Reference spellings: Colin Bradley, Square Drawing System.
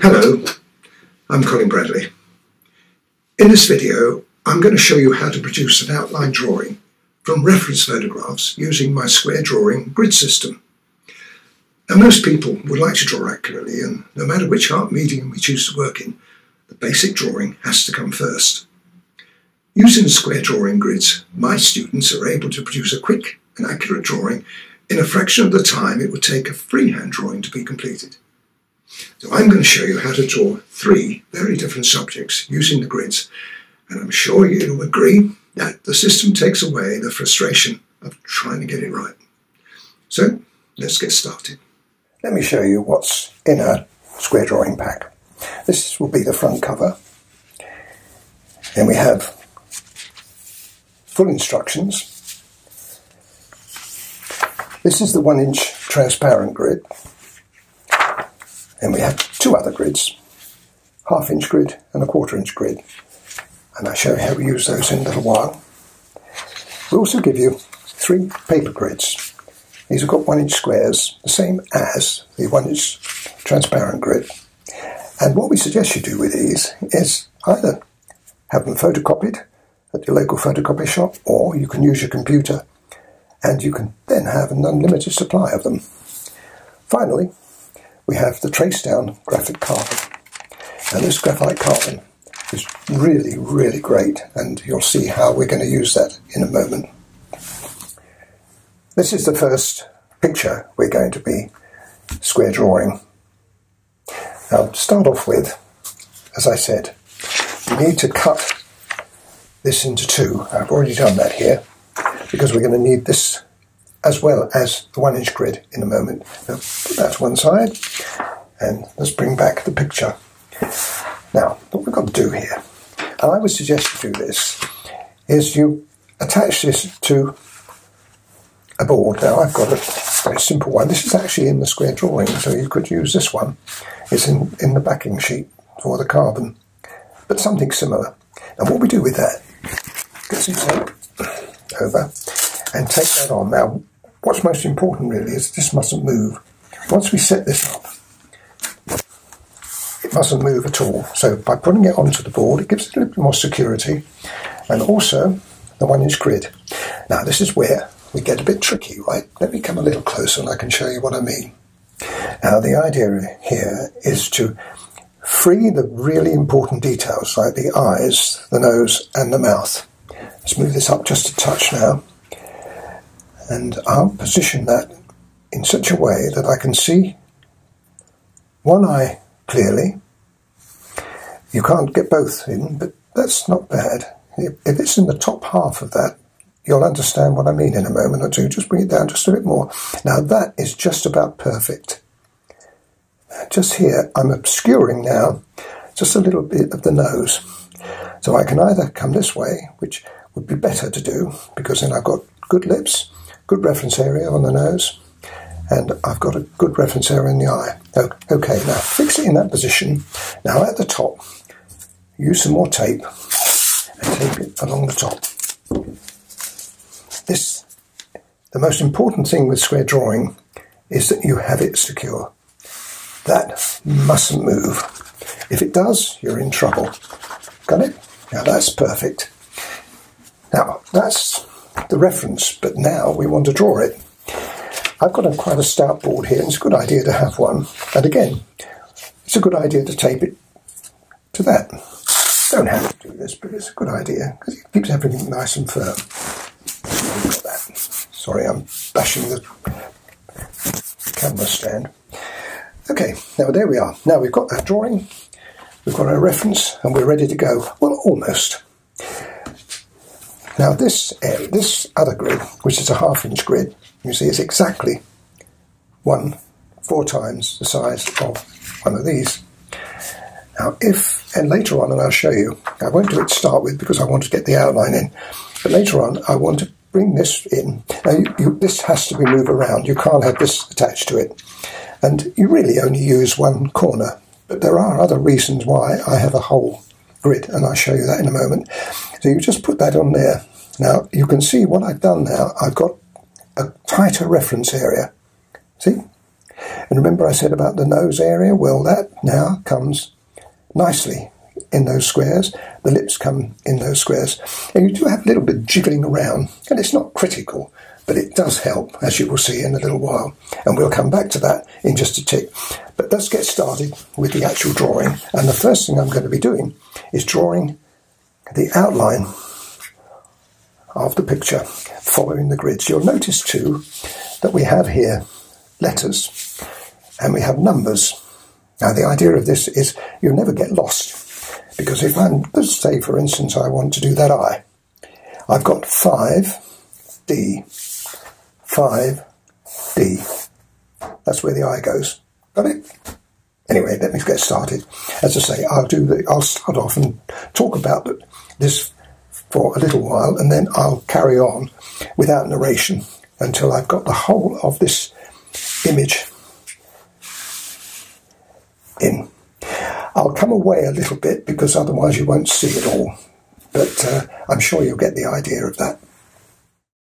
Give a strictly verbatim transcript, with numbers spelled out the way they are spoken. Hello, I'm Colin Bradley. In this video, I'm going to show you how to produce an outline drawing from reference photographs using my Square Drawing grid system. Now, most people would like to draw accurately, and no matter which art medium we choose to work in, the basic drawing has to come first. Using the Square Drawing grids, my students are able to produce a quick and accurate drawing in a fraction of the time it would take a freehand drawing to be completed. So I'm going to show you how to draw three very different subjects using the grids, and I'm sure you'll agree that the system takes away the frustration of trying to get it right. So let's get started. Let me show you what's in a Square Drawing pack. This will be the front cover. Then we have full instructions. This is the one inch transparent grid. Then we have two other grids, half inch grid and a quarter inch grid, and I'll show you how we use those in a little while. We also give you three paper grids. These have got one inch squares, the same as the one inch transparent grid. And what we suggest you do with these is either have them photocopied at your local photocopy shop, or you can use your computer and you can then have an unlimited supply of them. Finally, we have the traced down graphite carbon. Now, this graphite carbon is really, really great, and you'll see how we're going to use that in a moment. This is the first picture we're going to be square drawing. Now, to start off with, as I said, you need to cut this into two. I've already done that here, because we're going to need this as well as the one inch grid in a moment. Now, put that to one side, and let's bring back the picture. Now, what we've got to do here, and I would suggest you do this, is you attach this to a board. Now, I've got a very simple one. This is actually in the Square Drawing, so you could use this one. It's in, in the backing sheet for the carbon, but something similar. And what we do with that, get some tape over, and take that on. Now, what's most important really is this mustn't move. Once we set this up, it mustn't move at all. So by putting it onto the board, it gives it a little bit more security, and also the one inch grid. Now, this is where we get a bit tricky, right? Let me come a little closer and I can show you what I mean. Now, the idea here is to free the really important details, like the eyes, the nose and the mouth. Let's move this up just a touch now, and I'll position that in such a way that I can see one eye clearly. You can't get both in, but that's not bad. If it's in the top half of that, you'll understand what I mean in a moment or two. Just bring it down just a bit more. Now, that is just about perfect. Just here, I'm obscuring now just a little bit of the nose. So I can either come this way, which would be better to do, because then I've got good lips, good reference area on the nose, and I've got a good reference area in the eye. Okay, now fix it in that position. Now, at the top, use some more tape and tape it along the top. This, the most important thing with Square Drawing is that you have it secure. That mustn't move. If it does, you're in trouble. Got it? Now, that's perfect. Now, that's the reference, but now we want to draw it. I've got a, quite a stout board here, and it's a good idea to have one. And again, it's a good idea to tape it to that. Don't have to do this, but it's a good idea, because it keeps everything nice and firm. Got that. Sorry, I'm bashing the camera stand. Okay, now there we are. Now we've got our drawing, we've got our reference, and we're ready to go. Well, almost. Now this uh, this other grid, which is a half inch grid, you see is exactly one, four times the size of one of these. Now if, and later on, and I'll show you, I won't do it to start with because I want to get the outline in, but later on I want to bring this in. Now you, you, this has to be moved around, you can't have this attached to it. And you really only use one corner, but there are other reasons why I have a hole grid, and I'll show you that in a moment. So you just put that on there. Now you can see what I've done now, I've got a tighter reference area. See? And remember I said about the nose area? Well, that now comes nicely in those squares. The lips come in those squares. And you do have a little bit of jiggling around, and it's not critical, but it does help, as you will see in a little while. And we'll come back to that in just a tick. But let's get started with the actual drawing. And the first thing I'm going to be doing is drawing the outline of the picture, following the grids. You'll notice too that we have here letters and we have numbers. Now the idea of this is you'll never get lost, because if I'm, let's say for instance I want to do that eye, I've got five D, five D. That's where the eye goes. Got it? Anyway, let me get started. As I say, I'll do the, I'll start off and talk about this for a little while, and then I'll carry on without narration until I've got the whole of this image in. I'll come away a little bit because otherwise you won't see it all, but uh, I'm sure you'll get the idea of that.